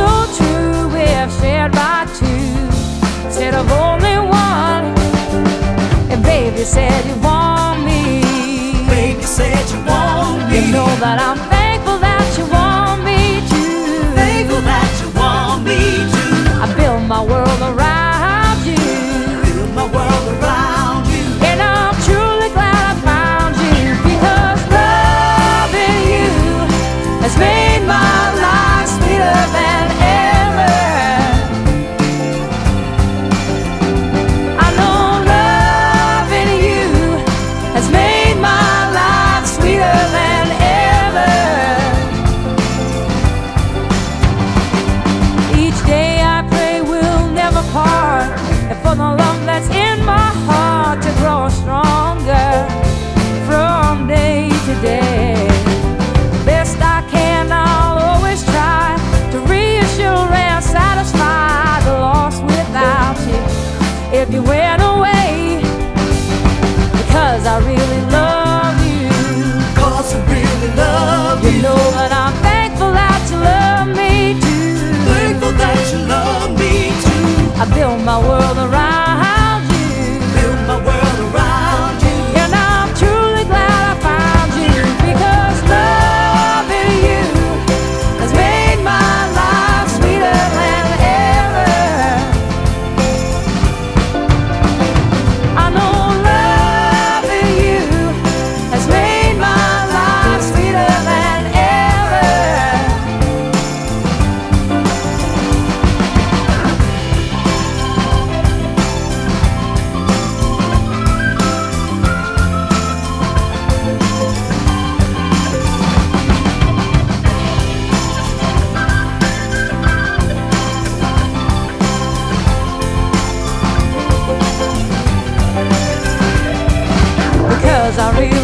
so true, we have shared by two instead of only one. And baby said you want me, baby said you want me. You know that I'm thankful that you want me too, thankful that you want me too. I build my world around you, I build my world around you. And I'm truly glad I found you, because loving you has made my life sweeter than ever. I know loving you has made my life sweeter than ever. Each day I pray we'll never part, and for the love that's in my heart to grow stronger from day to day. The best I can, I'll always try to reassure and satisfy the loss without you if you went away. Because I really love you, cause I really love you. You know that I'm thankful that you love me too, thankful that you love me too. I build my world around you, build my world around you. And I'm truly glad I found you, because loving you has made my life sweeter than ever. I know loving you has made my life sweeter than ever. Because I really